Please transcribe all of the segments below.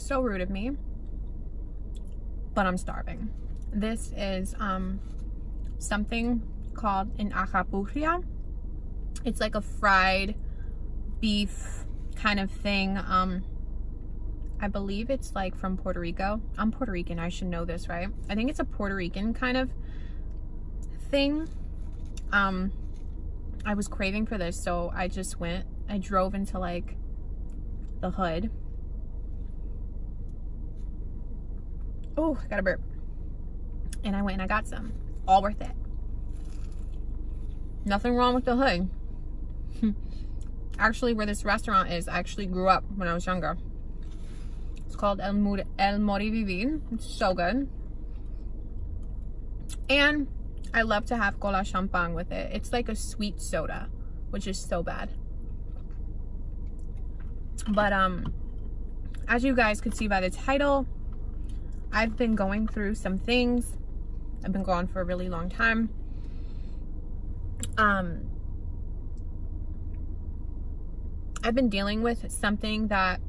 So rude of me, but I'm starving. This is something called an acapurria. It's like a fried beef kind of thing. I believe it's like from Puerto Rico. I'm Puerto Rican, I should know this, right? I think it's a Puerto Rican kind of thing. I was craving for this, so I just went. I drove into like the hood. Oh, I got a burp. And I went and I got some. All worth it. Nothing wrong with the hood. Actually, where this restaurant is, I actually grew up when I was younger. It's called El Mori Vivir. It's so good. And I love to have cola champagne with it. It's like a sweet soda, which is so bad. But as you guys could see by the title, I've been going through some things. I've been gone for a really long time. I've been dealing with something that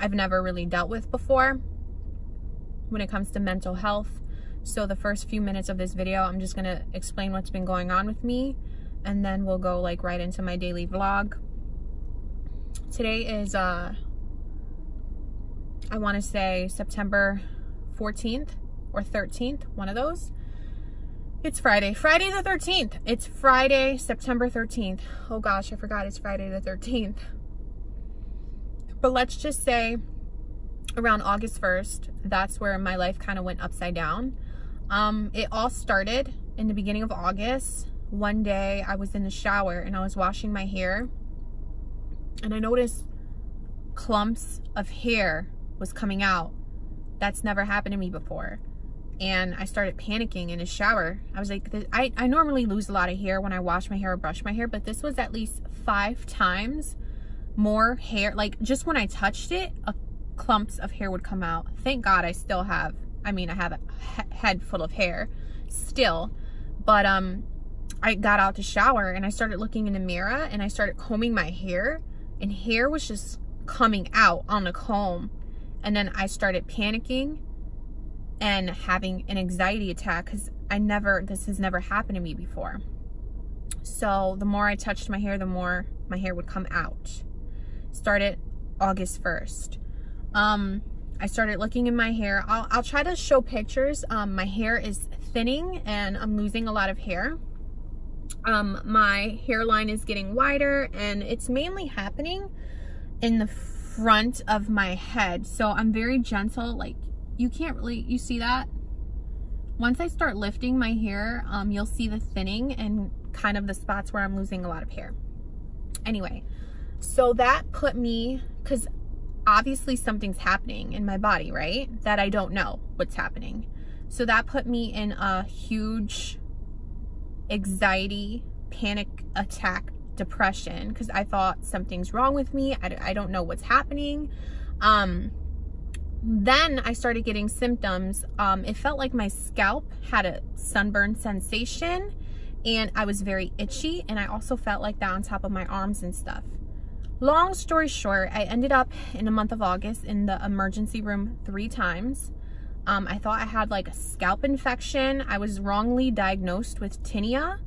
I've never really dealt with before when it comes to mental health. So the first few minutes of this video, I'm just gonna explain what's been going on with me, and then we'll go like right into my daily vlog. Today is I want to say September 14th or 13th, one of those. It's Friday. Friday the 13th. It's Friday, September 13th. Oh gosh, I forgot it's Friday the 13th. But let's just say around August 1st, that's where my life kind of went upside down. It all started in the beginning of August. One day I was in the shower and I was washing my hair, and I noticed clumps of hair was coming out. That's never happened to me before. And I started panicking in the shower. I was like, I normally lose a lot of hair when I wash my hair or brush my hair, but this was at least 5 times more hair. Like just when I touched it, clumps of hair would come out. Thank God I still have, I mean, I have a head full of hair still, but I got out the shower and I started looking in the mirror and I started combing my hair, and hair was just coming out on the comb. And then I started panicking and having an anxiety attack because this has never happened to me before. So the more I touched my hair, the more my hair would come out. Started August 1st. I started looking in my hair. I'll try to show pictures. My hair is thinning and I'm losing a lot of hair. My hairline is getting wider, and it's mainly happening in the front of my head. So I'm very gentle, like you can't really, you see that? Once I start lifting my hair, you'll see the thinning and kind of the spots where I'm losing a lot of hair. Anyway, so that put me, because obviously something's happening in my body, right? That I don't know what's happening. So that put me in a huge anxiety, panic attack, depression, because I thought something's wrong with me. I don't know what's happening. Then I started getting symptoms. It felt like my scalp had a sunburn sensation, and I was very itchy, and I also felt like that on top of my arms and stuff. Long story short, I ended up in the month of August in the emergency room 3 times. I thought I had like a scalp infection. I was wrongly diagnosed with tinea,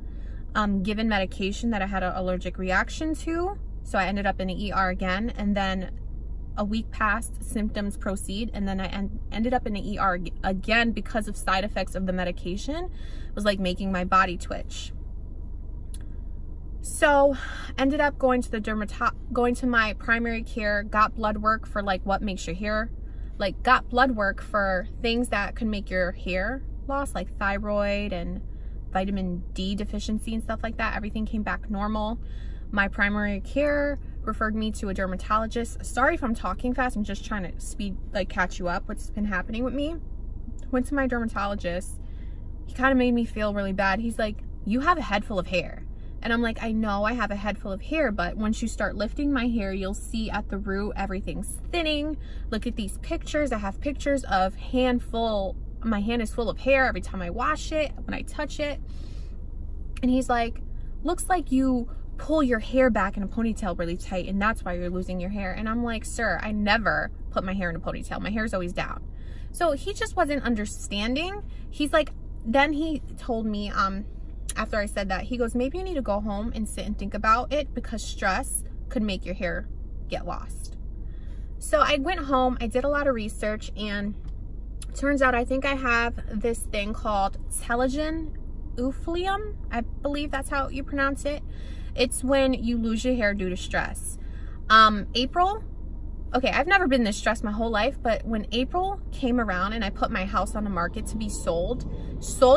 given medication that I had an allergic reaction to. So I ended up in the ER again, and then a week passed, symptoms proceed, and then I ended up in the ER again because of side effects of the medication. It was like making my body twitch. So ended up going to the going to my primary care, got blood work for like what makes your hair, like got blood work for things that can make your hair loss, like thyroid and vitamin D deficiency and stuff like that. Everything came back normal. My primary care referred me to a dermatologist. Sorry if I'm talking fast, I'm just trying to speed, like catch you up what's been happening with me. Went to my dermatologist. He kind of made me feel really bad. He's like, you have a head full of hair. And I'm like, I know I have a head full of hair, but once you start lifting my hair, you'll see at the root, everything's thinning. Look at these pictures. I have pictures of my hand is full of hair every time I wash it, when I touch it. And he's like, looks like you pull your hair back in a ponytail really tight and that's why you're losing your hair. And I'm like, sir, I never put my hair in a ponytail. My hair's always down. So he just wasn't understanding. He's like, then he told me, after I said that, he goes, maybe you need to go home and sit and think about it because stress could make your hair get lost. So I went home, I did a lot of research, and turns out I think I have this thing called telogen effluvium. I believe that's how you pronounce it. It's when you lose your hair due to stress. Okay, I've never been this stressed my whole life, but when April came around and I put my house on the market to be sold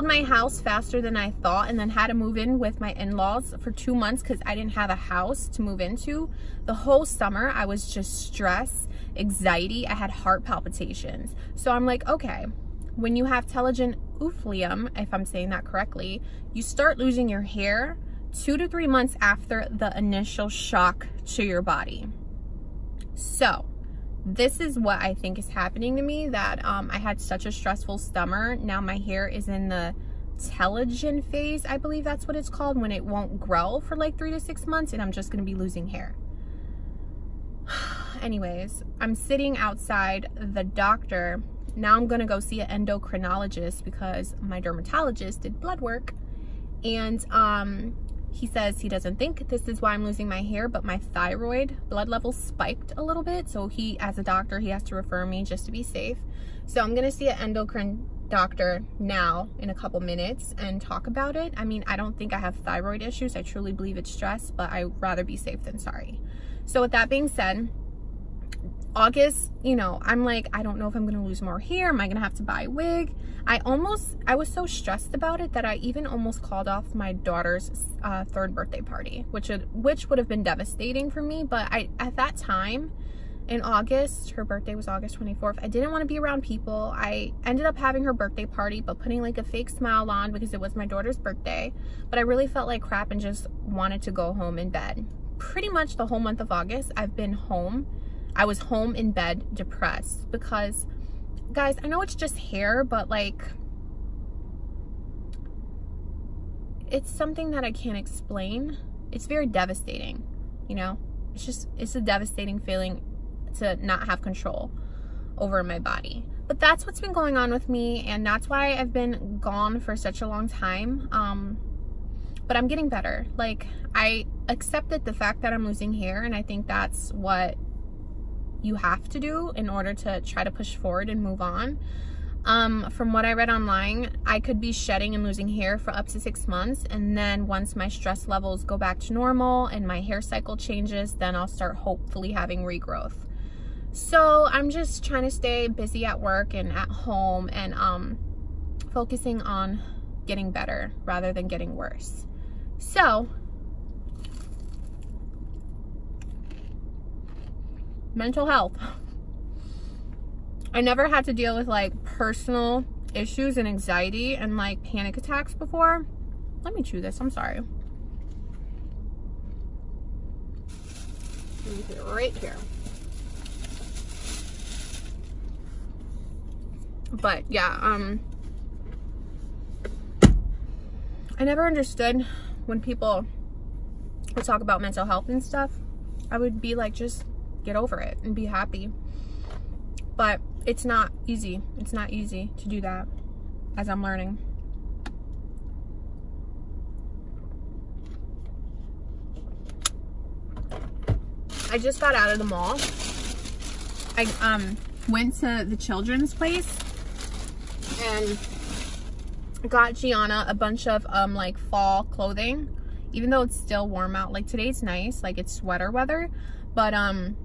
my house faster than I thought, and then had to move in with my in-laws for 2 months because I didn't have a house to move into. The whole summer, I was just stress, anxiety. I had heart palpitations. So I'm like, okay, when you have telogen effluvium, if I'm saying that correctly, you start losing your hair 2 to 3 months after the initial shock to your body. So this is what I think is happening to me, that I had such a stressful summer. Now my hair is in the telogen phase, I believe that's what it's called, when it won't grow for like 3 to 6 months and I'm just going to be losing hair. Anyways, I'm sitting outside the doctor. Now I'm going to go see an endocrinologist because my dermatologist did blood work, and he says he doesn't think this is why I'm losing my hair, but my thyroid blood level spiked a little bit. So he, as a doctor, he has to refer me just to be safe. So I'm going to see an endocrine doctor now in a couple minutes and talk about it. I mean, I don't think I have thyroid issues. I truly believe it's stress, but I'd rather be safe than sorry. So with that being said, August, you know, I'm like, I don't know if I'm going to lose more hair. Am I going to have to buy a wig? I was so stressed about it that I even almost called off my daughter's third birthday party, which would have been devastating for me. But at that time in August, her birthday was August 24th. I didn't want to be around people. I ended up having her birthday party, but putting like a fake smile on because it was my daughter's birthday. But I really felt like crap and just wanted to go home in bed. Pretty much the whole month of August, I've been home. I was home in bed depressed because, guys, I know it's just hair, but like, it's something that I can't explain. It's very devastating, you know? It's a devastating feeling to not have control over my body. But that's what's been going on with me, and that's why I've been gone for such a long time. But I'm getting better. Like, I accepted the fact that I'm losing hair, and I think that's what you have to do in order to try to push forward and move on. From what I read online, I could be shedding and losing hair for up to 6 months, and then once my stress levels go back to normal and my hair cycle changes, then I'll start hopefully having regrowth. So I'm just trying to stay busy at work and at home, and focusing on getting better rather than getting worse. So mental health. I never had to deal with like personal issues and anxiety and like panic attacks before. Let me chew this. I'm sorry. Let me put it right here. But yeah, I never understood when people would talk about mental health and stuff. I would be like, just get over it and be happy. But it's not easy. It's not easy to do that, as I'm learning. I just got out of the mall. I went to the children's place and got Gianna a bunch of like fall clothing, even though it's still warm out. Like today's nice, like it's sweater weather, but I'm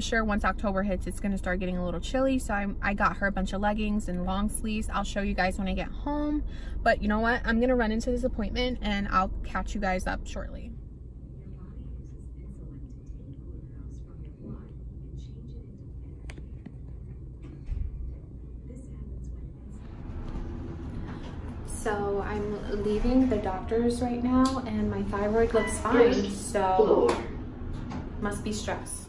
sure once October hits, it's going to start getting a little chilly. So I got her a bunch of leggings and long sleeves. I'll show you guys when I get home. But you know what? I'm going to run into this appointment and I'll catch you guys up shortly. So I'm leaving the doctor's right now and my thyroid looks fine. So must be stress.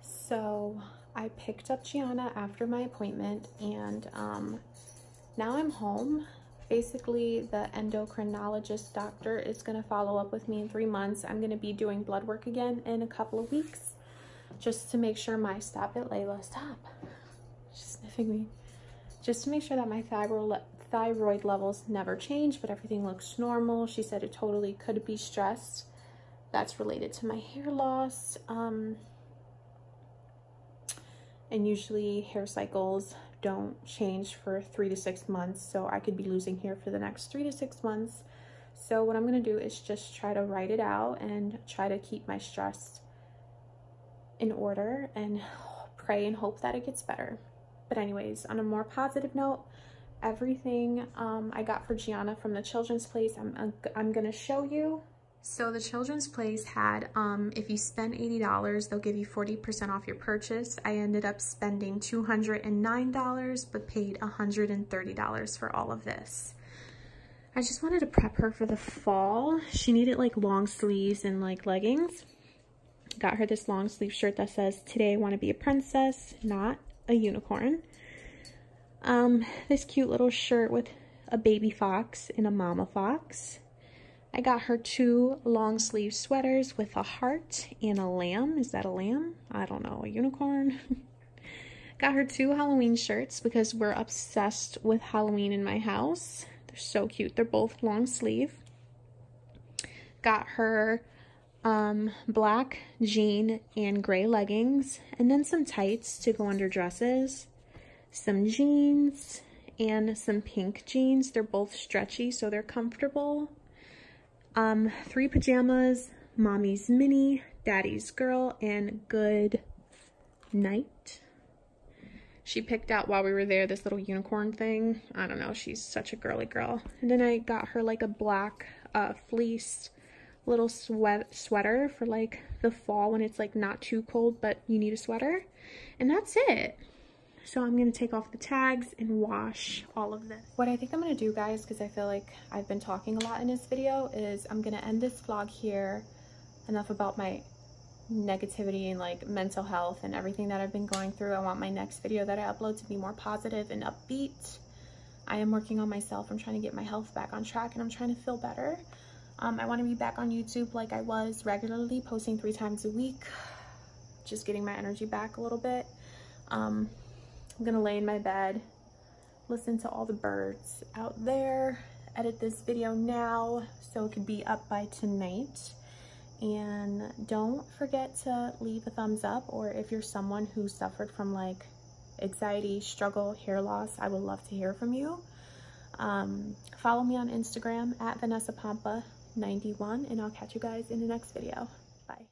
So I picked up Gianna after my appointment, and now I'm home. Basically, the endocrinologist doctor is going to follow up with me in 3 months. I'm going to be doing blood work again in a couple of weeks just to make sure my, stop it, Layla, stop. She's sniffing me. Just to make sure that my thyroid levels never change, but everything looks normal. She said it totally could be stress that's related to my hair loss. And usually hair cycles don't change for 3 to 6 months. So I could be losing hair for the next 3 to 6 months. So what I'm gonna do is just try to write it out and try to keep my stress in order and pray and hope that it gets better. But anyways, on a more positive note, everything I got for Gianna from the Children's Place, I'm gonna show you. So the Children's Place had, if you spend $80, they'll give you 40% off your purchase. I ended up spending $209, but paid $130 for all of this. I just wanted to prep her for the fall. She needed like long sleeves and like leggings. Got her this long sleeve shirt that says, "Today I want to be a princess, not a unicorn." This cute little shirt with a baby fox and a mama fox. I got her 2 long sleeve sweaters with a heart and a lamb. Is that a lamb? I don't know, a unicorn. Got her 2 Halloween shirts because we're obsessed with Halloween in my house. They're so cute. They're both long sleeve. Got her black jean and gray leggings, and then some tights to go under dresses, some jeans, and some pink jeans. They're both stretchy, so they're comfortable. 3 pajamas, Mommy's Mini, Daddy's Girl, and Good Night. She picked out while we were there this little unicorn thing. I don't know, she's such a girly girl. And then I got her like a black fleece little sweater for like the fall when it's like not too cold but you need a sweater. And that's it. So I'm going to take off the tags and wash all of this. What I think I'm going to do, guys, because I feel like I've been talking a lot in this video, is I'm going to end this vlog here. Enough about my negativity and like mental health and everything that I've been going through. I want my next video that I upload to be more positive and upbeat. I am working on myself. I'm trying to get my health back on track and I'm trying to feel better. I want to be back on YouTube like I was regularly, posting 3 times a week. Just getting my energy back a little bit. I'm gonna lay in my bed, listen to all the birds out there, edit this video now so it could be up by tonight. And don't forget to leave a thumbs up, or if you're someone who suffered from like anxiety, struggle, hair loss, I would love to hear from you. Follow me on Instagram at VanessaPompa91, and I'll catch you guys in the next video. Bye.